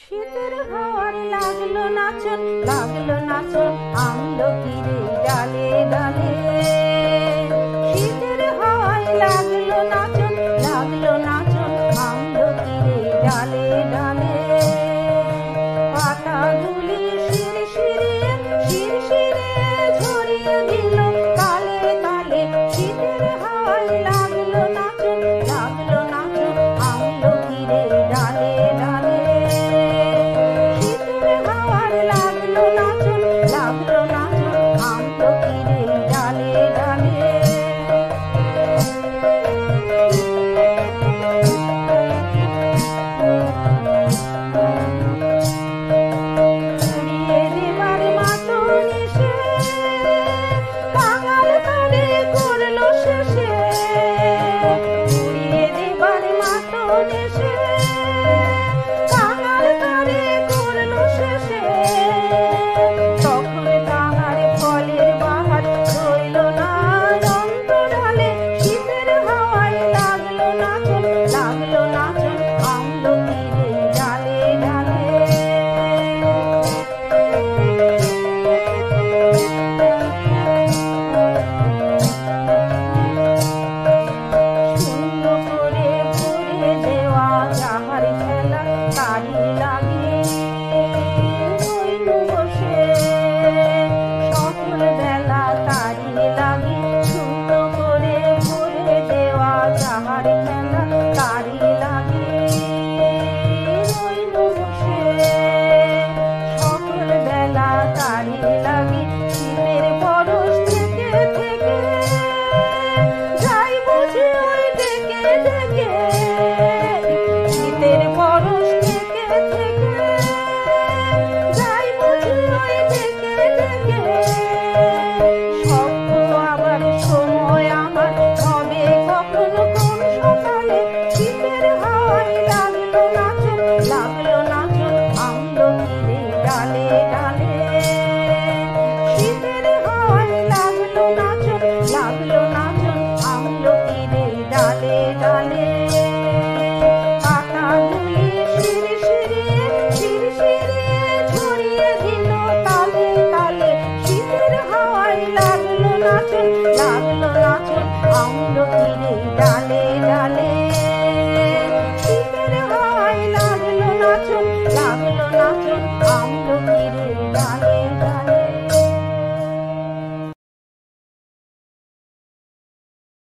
শীতের হাওয়ার লাগলো নাচন, লাগলো নাচন আমলকিরে ডালে ডালে। শীতের হাওয়ায় লাগলো নাচন, লাগলো নাচন আমলকিরে ডালে ডালে। পাতা ধুলি শির শিরে, শির শিরে ঝরিয়ে দিল তালে তালে। শীতের হাওয়ায় লাগলো নাচন, লাগলো নাচন আমলকিরে ডালে ডালে। শীতের হাওয়ায়